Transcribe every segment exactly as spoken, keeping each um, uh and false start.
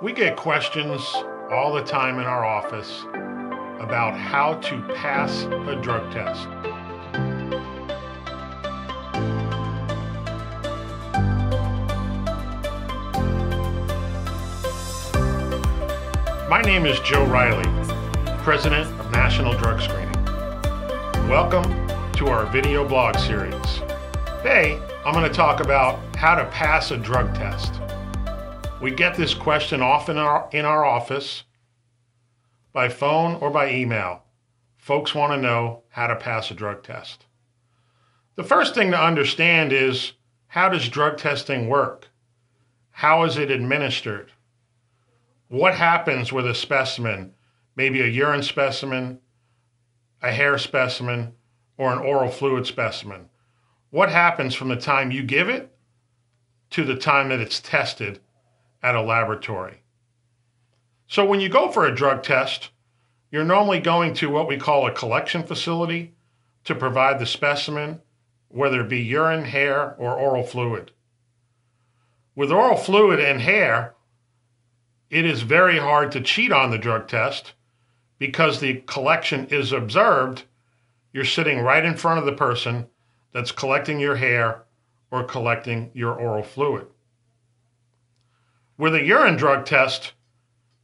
We get questions all the time in our office about how to pass a drug test. My name is Joe Riley, President of National Drug Screening. Welcome to our video blog series. Today, I'm going to talk about how to pass a drug test. We get this question often in our, in our office, by phone or by email. Folks want to know how to pass a drug test. The first thing to understand is, how does drug testing work? How is it administered? What happens with a specimen, maybe a urine specimen, a hair specimen, or an oral fluid specimen? What happens from the time you give it to the time that it's tested at a laboratory? So when you go for a drug test, you're normally going to what we call a collection facility to provide the specimen, whether it be urine, hair, or oral fluid. With oral fluid and hair, it is very hard to cheat on the drug test because the collection is observed. You're sitting right in front of the person that's collecting your hair or collecting your oral fluid. With a urine drug test,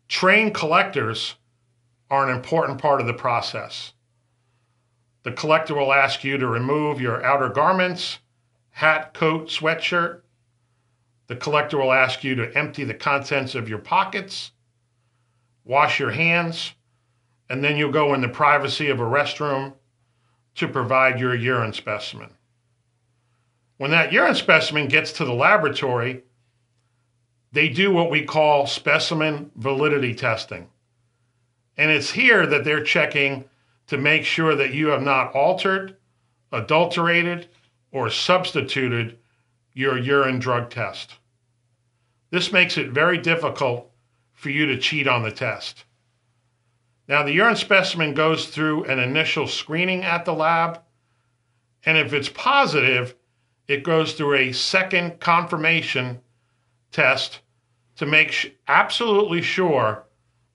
trained collectors are an important part of the process. The collector will ask you to remove your outer garments, hat, coat, sweatshirt. The collector will ask you to empty the contents of your pockets, wash your hands, and then you'll go in the privacy of a restroom to provide your urine specimen. When that urine specimen gets to the laboratory, they do what we call specimen validity testing. And it's here that they're checking to make sure that you have not altered, adulterated, or substituted your urine drug test. This makes it very difficult for you to cheat on the test. Now, the urine specimen goes through an initial screening at the lab, and if it's positive, it goes through a second confirmation test to make absolutely sure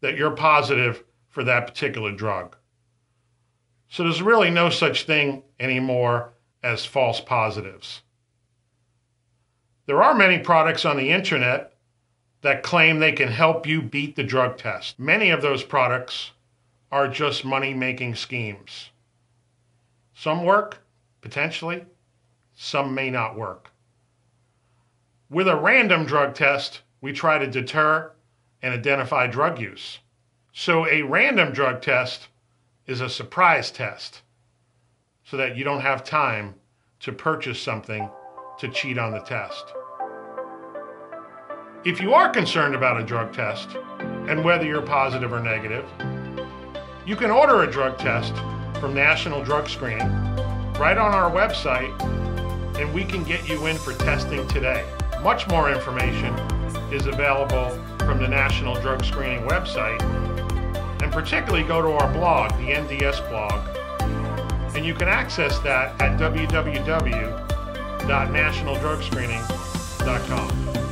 that you're positive for that particular drug. So there's really no such thing anymore as false positives. There are many products on the internet that claim they can help you beat the drug test. Many of those products are just money-making schemes. Some work, potentially, some may not work. With a random drug test, we try to deter and identify drug use. So a random drug test is a surprise test so that you don't have time to purchase something to cheat on the test. If you are concerned about a drug test and whether you're positive or negative, you can order a drug test from National Drug Screening right on our website, and we can get you in for testing today. Much more information is available from the National Drug Screening website, and particularly go to our blog, the N D S blog, and you can access that at w w w dot national drug screening dot com.